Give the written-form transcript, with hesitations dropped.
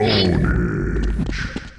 Ownage.